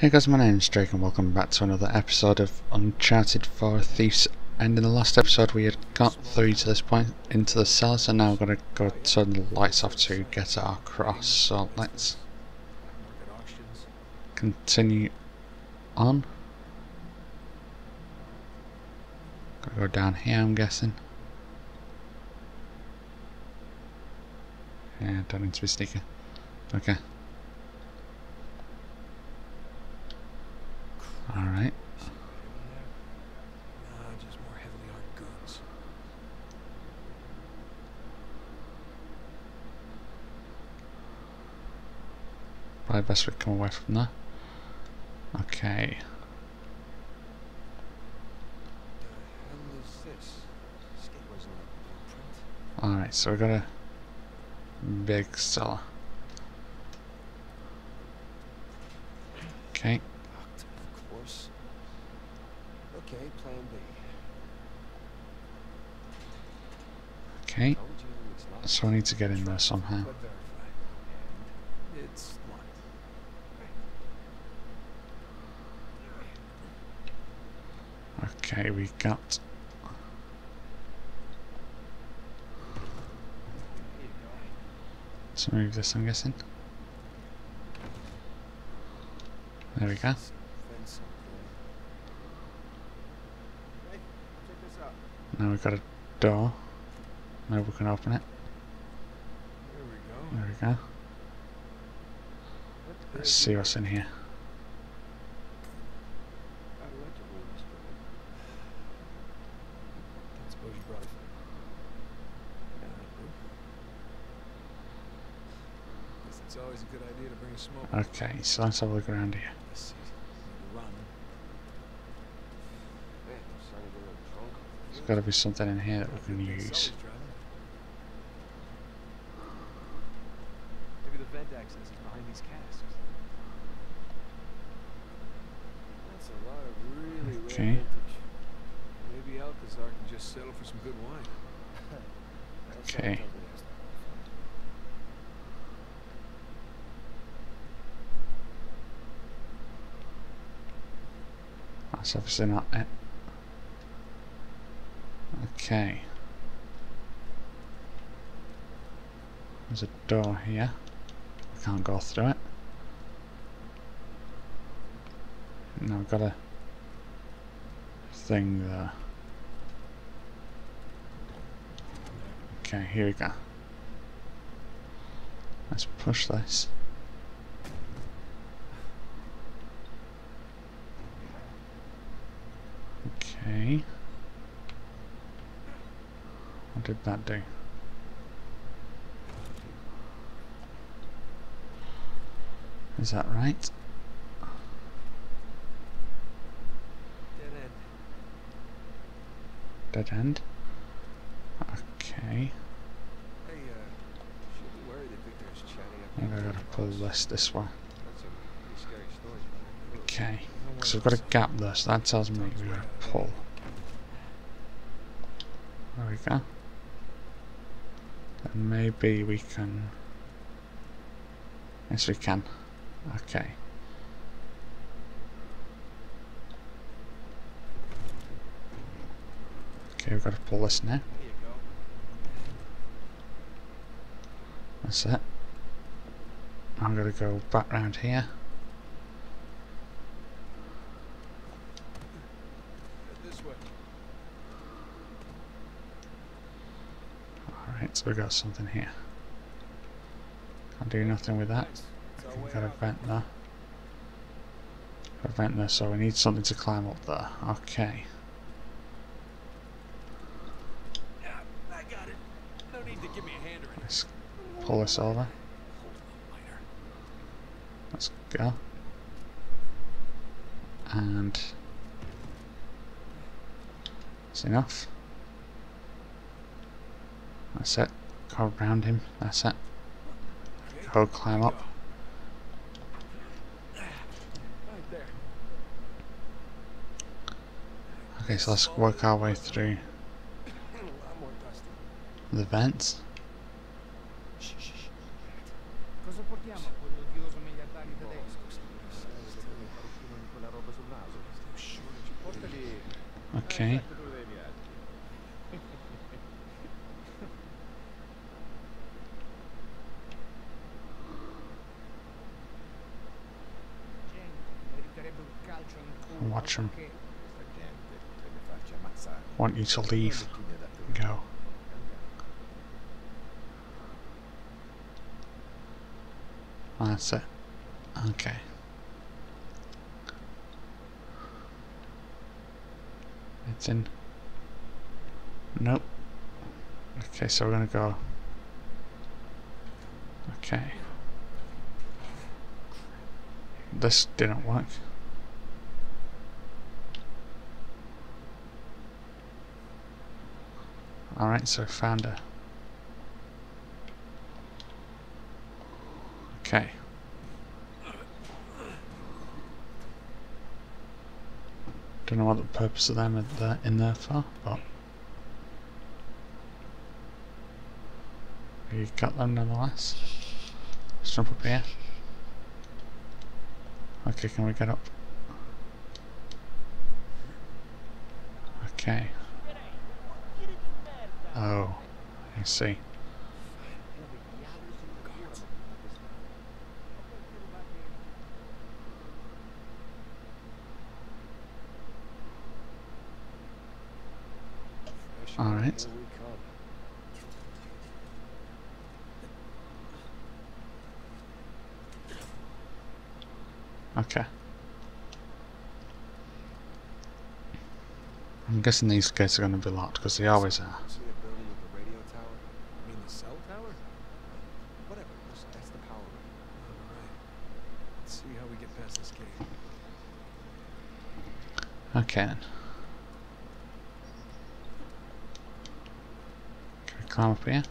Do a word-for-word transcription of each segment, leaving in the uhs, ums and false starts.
Hey guys, my name's Drake and welcome back to another episode of Uncharted four: A Thief's End. In the last episode we had got through to this point into the cellar, so now we're going to go turn the lights off to get our cross, so let's continue on. Gotta go down here, I'm guessing. Yeah, don't need to be sneaky. Okay. Alright. Nah, just more heavily armed goons. Probably best we come away from there. Okay. Alright, so we got a big cellar. Okay. Okay, plan B. Okay. So I need to get in there somehow. It's locked. Okay, we got to move this, I'm guessing. There we go. Now we've got a door. Now we can open it. There we go. There we go. Let's see what's in here. Okay, so let's have a look around here. There's got to be something in here that we can use. Maybe the vent access is behind these casks. That's a lot of really rare vintage. Maybe Alcazar can just settle for some good wine. Okay. That's obviously not it. Okay. There's a door here. I can't go through it. Now I've got a thing there. Okay, here we go. Let's push this. Okay. What did that do? Is that right? Dead end. Dead end? Okay. Hey, uh, should be worried that Victor's chatting up. Maybe I gotta pull this this way. Okay. So we've got a gap there, so that tells me we're going to pull. There we go. And maybe we can... Yes, we can. Okay. Okay, we've got to pull this now. That's it. I'm going to go back round here. So we got something here. Can't do nothing with that. We've got a vent there. A vent there, so we need something to climb up there. Okay. Let's pull this over. Let's go. And that's enough. That's it. Go around him. That's it. Go climb up. Okay, so let's work our way through the vents. Okay. Watch him. Want you to leave. Go. That's it. Okay. It's in. Nope. Okay, so we're gonna go. Okay. This didn't work. Alright, so found her. Okay. Don't know what the purpose of them are in there for, but we got them nonetheless. Let's jump up here. Okay, can we get up? Okay. Oh, I see. All right. Okay. I'm guessing these gates are going to be locked because they always are. Okay then. Can we climb up here?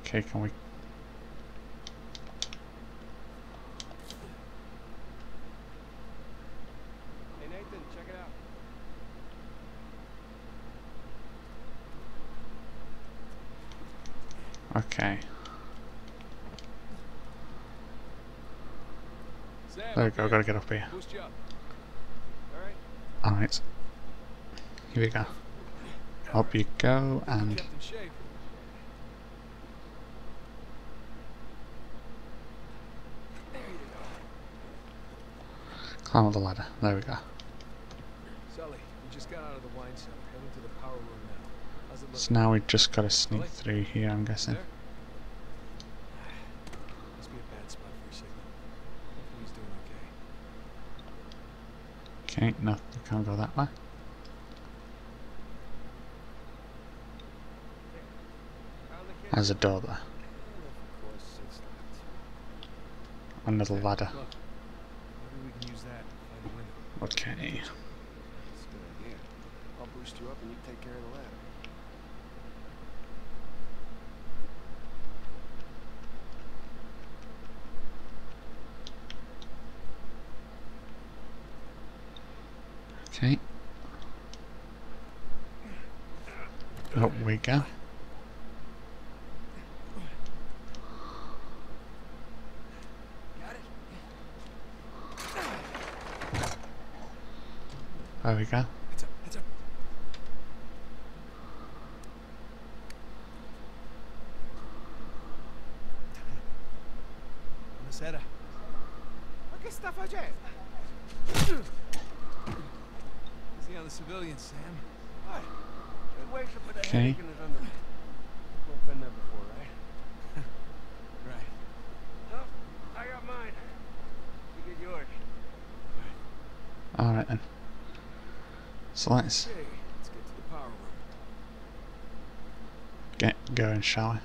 Okay, can we... Hey Nathan, check it out. Okay. There we go, I've got to get up here. Alright. Here we go. Up you go, and... climb up the ladder. There we go. So now we've just got to sneak through here, I'm guessing. Okay, no, we can't go that way. There's a door there. Another ladder. Okay. I'll boost you up and you take care of the ladder. Okay. Up we go. There we go. Okay. Alright then. So let's get going, shall we?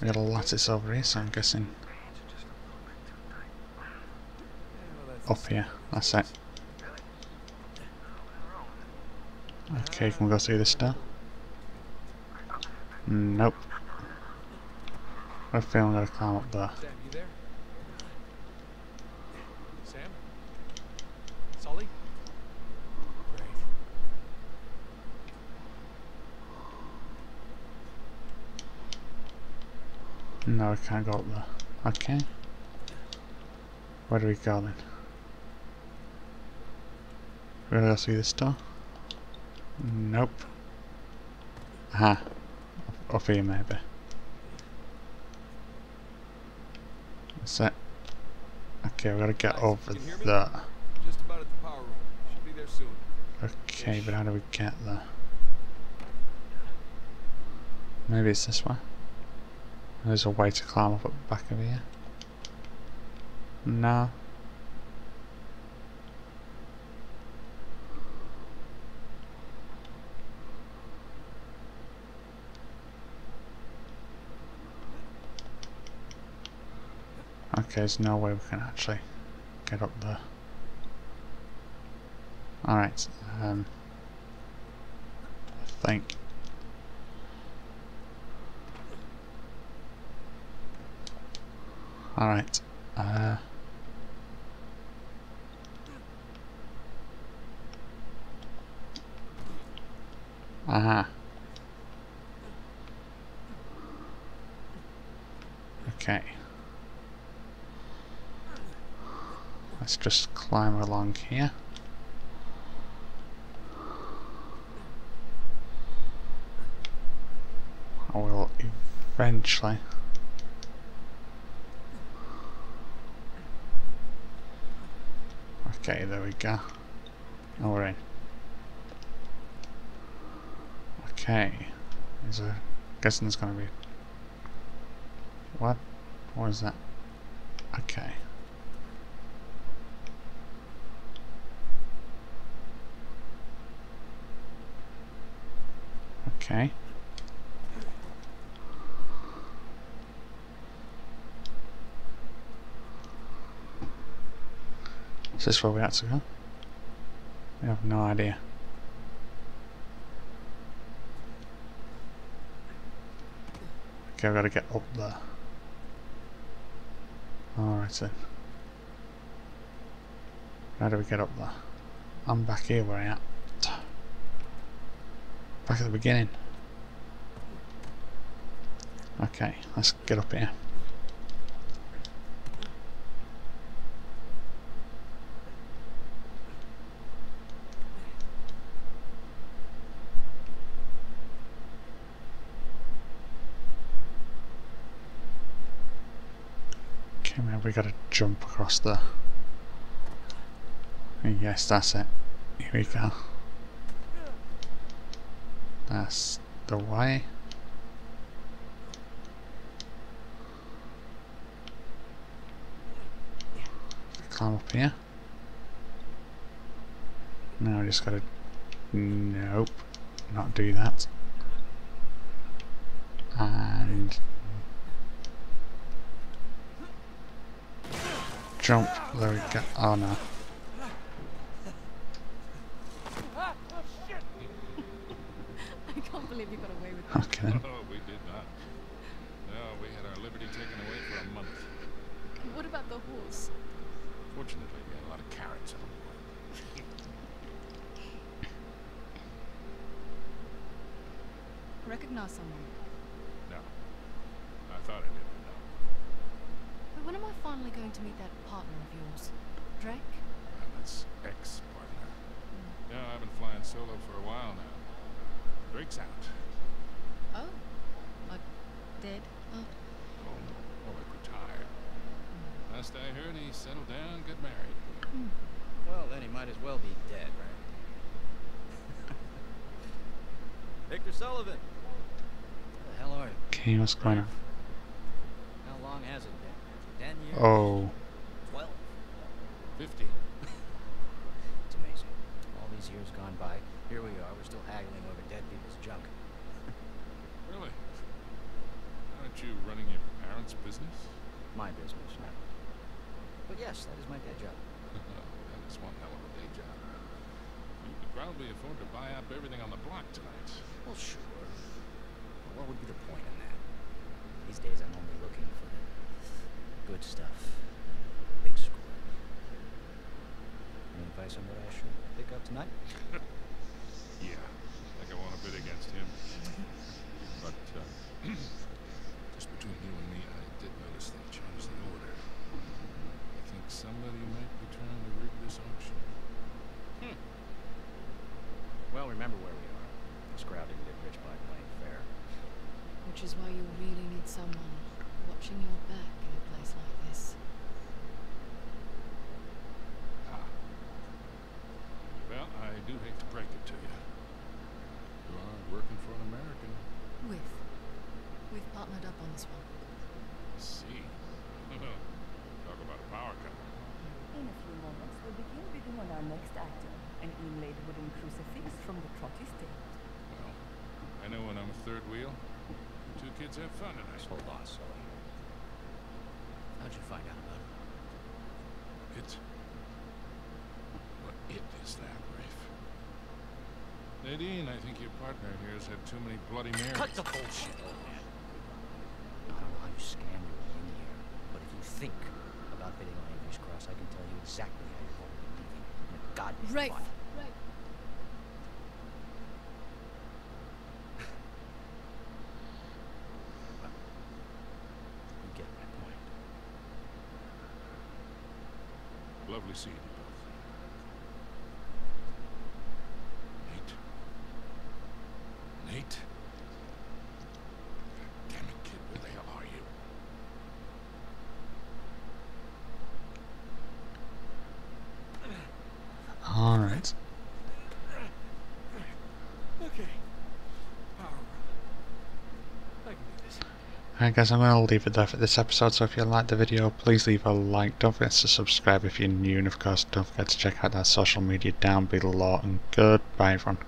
We got a lattice over here, so I'm guessing up here, that's it. Okay, can we go through this door? Nope. I feel I'm gonna climb up there. Sam, you there? Sam? Sully? Great. No, I can't go up there. Okay. Where are we going? We're gonna go through this door? Nope. Aha. Up here maybe. What's that? Okay, we gotta get nice. over there. Just about at the power room. Should be there soon. Okay, Ish. But how do we get there? Maybe it's this way. There's a way to climb up at the back of here. No. Okay, there's no way we can actually get up there. Alright, um, I think. Alright, uh. Aha. Okay. Let's just climb along here. I will eventually Okay, there we go. Oh, we're in. Okay. There's a guessing there's gonna be what? What is that? Okay. Okay. Is this where we have to go? I have no idea. Okay, I've got to get up there. Alright then. How do we get up there? I'm back here where I am. Back at the beginning. Okay, let's get up here. Okay, man, we gotta jump across there. Yes, that's it. Here we go. That's the way. Climb up here. Now I just gotta. Nope. Not do that. And. Jump. There we go. Oh no. Okay. No, we did not. No, we had our liberty taken away for a month. What about the horse? Fortunately, we had a lot of carrots on the way. Recognize someone? No. I thought I did, but no. But when am I finally going to meet that partner of yours? Drake? Well, that's ex-partner. Mm. Yeah, I've been flying solo for a while now. Drake's out. Oh, like dead? Oh, oh, oh like retired. Mm. Last I heard, he settled down, got married. Mm. Well, then he might as well be dead, right? Victor Sullivan. What the hell are you? Okay, what's going on? How long has it been? Ten years. Oh. Twelve. Fifty. It's amazing. All these years gone by. Here we are. We're still haggling over dead people's junk. Really? Aren't you running your parents' business? My business, no. But yes, that is my day job. That is one hell of a day job. You could probably afford to buy up everything on the block tonight. Well, sure. But what would be the point in that? These days I'm only looking for the good stuff. Big score. Any advice on what I should pick up tonight? Yeah, I think I want to bid against him. But, uh, just between you and me, I did notice they changed the remember where we are. This crowd didn't get rich by playing fair. Which is why you really need someone watching your back in a place like this. Ah. Well, I do hate to break it to you. You are working for an American. With. We've partnered up on this one. Let's see. Talk about a power couple. In a few moments, we'll begin bidding on our next item. An inlaid wooden crucifix from the Trotty State. Well, I know when I'm a third wheel. The two kids have fun tonight. Hold on, Sully. How'd you find out about it? It? What it is that, Rafe? Nadine, I think your partner here has had too many Bloody Marys. Cut the bullshit, old man. I don't know how you scammed me in here, but if you think about bidding on Andrew's cross, I can tell you exactly how you're going to be leaving in a goddamn right. File. Right. Well, you get my point. Lovely seeing you both. Nate. Nate. Damn it, kid, where the hell are you? All right. Okay. All right. I can do this. Alright guys, I'm going to leave it there for this episode, so if you liked the video, please leave a like. Don't forget to subscribe if you're new, and of course, don't forget to check out that social media down below, and goodbye everyone.